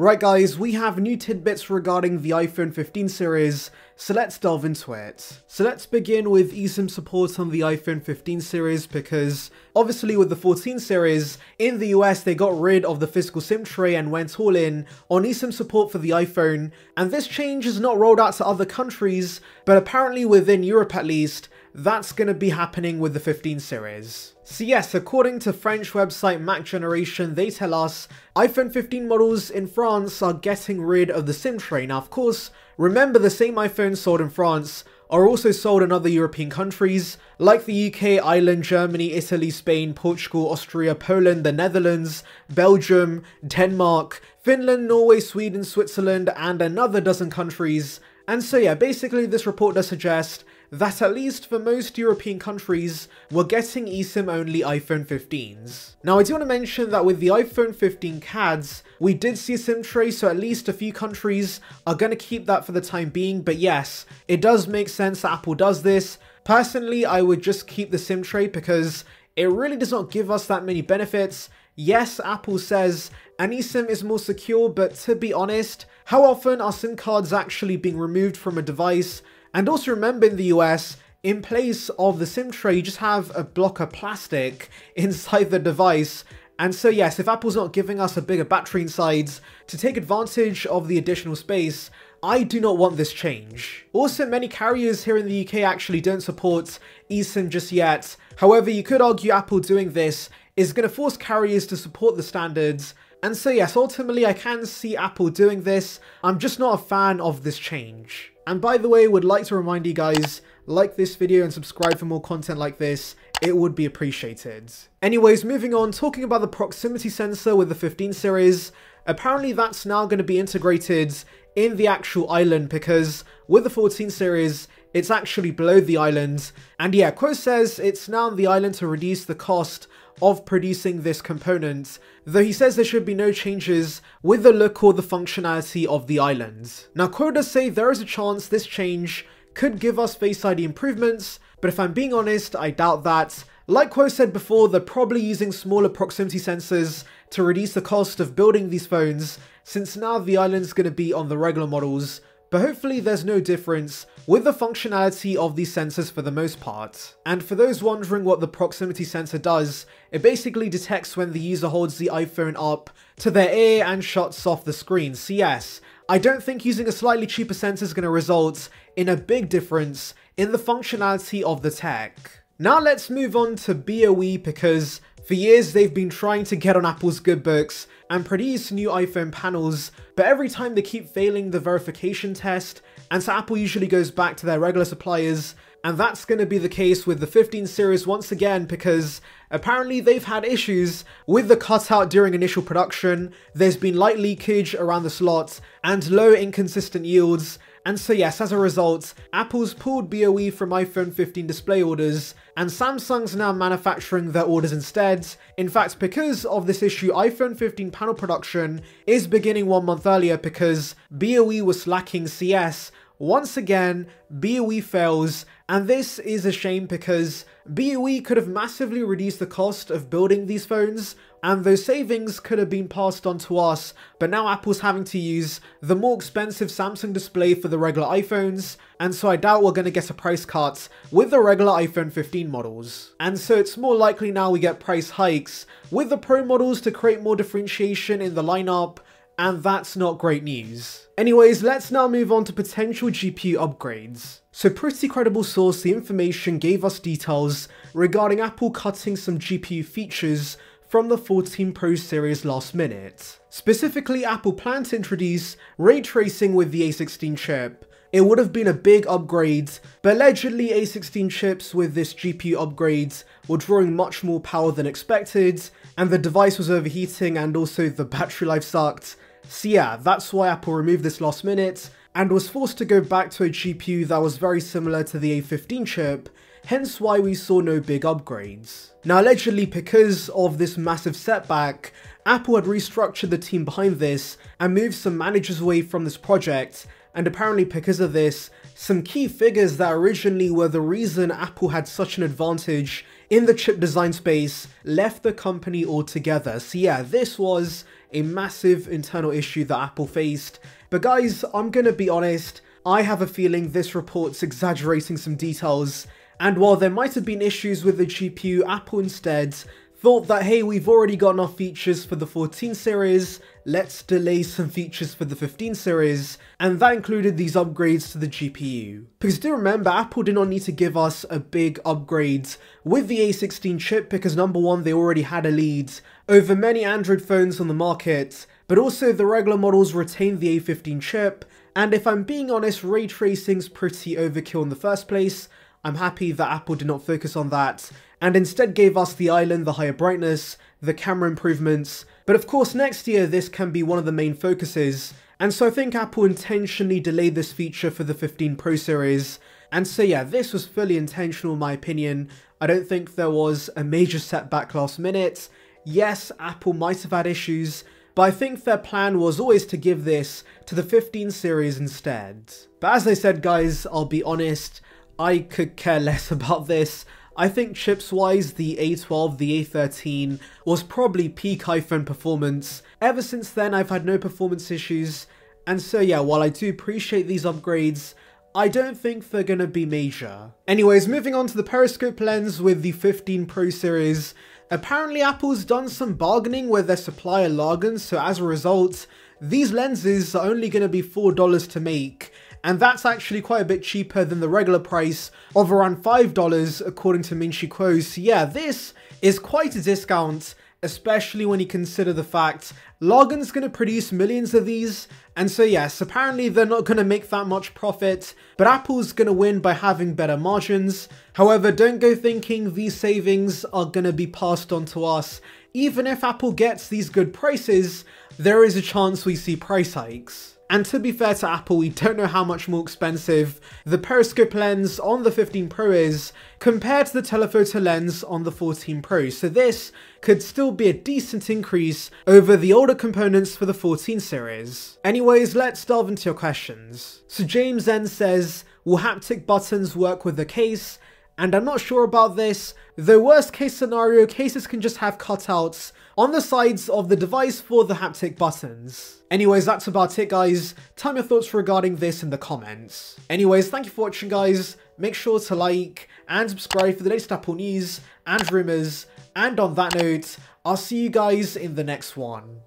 Right guys, we have new tidbits regarding the iPhone 15 series, so let's delve into it. So let's begin with eSIM support on the iPhone 15 series because obviously with the 14 series, in the US they got rid of the physical SIM tray and went all in on eSIM support for the iPhone, and this change is not rolled out to other countries, but apparently within Europe at least, that's going to be happening with the 15 series. So yes, according to French website Mac Generation, they tell us iPhone 15 models in France are getting rid of the SIM tray. Now of course, remember the same iPhones sold in France are also sold in other European countries like the UK, Ireland, Germany, Italy, Spain, Portugal, Austria, Poland, the Netherlands, Belgium, Denmark, Finland, Norway, Sweden, Switzerland, and another dozen countries. And so yeah, basically this report does suggest that at least for most European countries, we're getting eSIM only iPhone 15s. Now I do want to mention that with the iPhone 15 CADs, we did see a SIM tray, so at least a few countries are going to keep that for the time being, but yes, it does make sense that Apple does this. Personally, I would just keep the SIM tray because it really does not give us that many benefits. Yes, Apple says an eSIM is more secure, but to be honest, how often are SIM cards actually being removed from a device? And also remember in the US, in place of the SIM tray, you just have a block of plastic inside the device. And so yes, if Apple's not giving us a bigger battery inside to take advantage of the additional space, I do not want this change. Also, many carriers here in the UK actually don't support eSIM just yet. However, you could argue Apple doing this is going to force carriers to support the standards. And so yes, ultimately I can see Apple doing this. I'm just not a fan of this change. And by the way, would like to remind you guys, like this video and subscribe for more content like this. It would be appreciated. Anyways, moving on, talking about the proximity sensor with the 15 series, apparently that's now going to be integrated in the actual island because with the 14 series, it's actually below the island. And yeah, Kuo says it's now on the island to reduce the cost of producing this component, though he says there should be no changes with the look or the functionality of the islands. Now Kuo does say there is a chance this change could give us Face ID improvements, but if I'm being honest, I doubt that. Like Kuo said before, they're probably using smaller proximity sensors to reduce the cost of building these phones, since now the island's going to be on the regular models, but hopefully there's no difference with the functionality of these sensors for the most part. And for those wondering what the proximity sensor does, it basically detects when the user holds the iPhone up to their ear and shuts off the screen. So yes, I don't think using a slightly cheaper sensor is going to result in a big difference in the functionality of the tech. Now let's move on to BOE because for years they've been trying to get on Apple's good books and produce new iPhone panels, but every time they keep failing the verification test, and so Apple usually goes back to their regular suppliers, and that's going to be the case with the 15 series once again because apparently they've had issues with the cutout during initial production, there's been light leakage around the slot, and low inconsistent yields, and so yes, as a result, Apple's pulled BOE from iPhone 15 display orders, and Samsung's now manufacturing their orders instead. In fact, because of this issue, iPhone 15 panel production is beginning 1 month earlier because BOE was lacking CS. Once again, BOE fails, and this is a shame because BOE could have massively reduced the cost of building these phones, and those savings could have been passed on to us, but now Apple's having to use the more expensive Samsung display for the regular iPhones, and so I doubt we're going to get a price cut with the regular iPhone 15 models. And so it's more likely now we get price hikes with the Pro models to create more differentiation in the lineup, and that's not great news. Anyways, let's now move on to potential GPU upgrades. So pretty credible source, the information gave us details regarding Apple cutting some GPU features from the 14 Pro series last minute. Specifically, Apple planned to introduce ray tracing with the A16 chip. It would have been a big upgrade, but allegedly A16 chips with this GPU upgrade were drawing much more power than expected, and the device was overheating and also the battery life sucked. So yeah, that's why Apple removed this last minute and was forced to go back to a GPU that was very similar to the A15 chip, hence why we saw no big upgrades. Now allegedly because of this massive setback, Apple had restructured the team behind this and moved some managers away from this project, and apparently because of this, some key figures that originally were the reason Apple had such an advantage in the chip design space left the company altogether. So yeah, this was a massive internal issue that Apple faced. But guys, I'm gonna be honest, I have a feeling this report's exaggerating some details. And while there might have been issues with the GPU, Apple instead thought that, hey, we've already got enough features for the 14 series, let's delay some features for the 15 series, and that included these upgrades to the GPU. Because do remember, Apple did not need to give us a big upgrade with the A16 chip because number one, they already had a lead over many Android phones on the market, but also the regular models retained the A15 chip, and if I'm being honest, ray tracing's pretty overkill in the first place. I'm happy that Apple did not focus on that, and instead gave us the island, the higher brightness, the camera improvements, but of course next year this can be one of the main focuses, and so I think Apple intentionally delayed this feature for the 15 Pro series, and so yeah, this was fully intentional in my opinion. I don't think there was a major setback last minute. Yes, Apple might have had issues, but I think their plan was always to give this to the 15 series instead. But as I said guys, I'll be honest, I could care less about this. I think chips-wise, the A12, the A13 was probably peak iPhone performance. Ever since then, I've had no performance issues. And so yeah, while I do appreciate these upgrades, I don't think they're gonna be major. Anyways, moving on to the periscope lens with the 15 Pro series. Apparently Apple's done some bargaining with their supplier Largan, so as a result, these lenses are only gonna be $4 to make. And that's actually quite a bit cheaper than the regular price of around $5 according to Ming-Chi Kuo. So yeah, this is quite a discount, especially when you consider the fact Largan's going to produce millions of these. And so yes, apparently they're not going to make that much profit, but Apple's going to win by having better margins. However, don't go thinking these savings are going to be passed on to us. Even if Apple gets these good prices, there is a chance we see price hikes. And to be fair to Apple, we don't know how much more expensive the periscope lens on the 15 Pro is compared to the telephoto lens on the 14 Pro. So this could still be a decent increase over the older components for the 14 series. Anyways, let's delve into your questions. So James N says, will haptic buttons work with the case? And I'm not sure about this, though worst case scenario, cases can just have cutouts on the sides of the device for the haptic buttons. Anyways, that's about it guys. Tell me your thoughts regarding this in the comments. Anyways, thank you for watching guys. Make sure to like and subscribe for the latest Apple news and rumors. And on that note, I'll see you guys in the next one.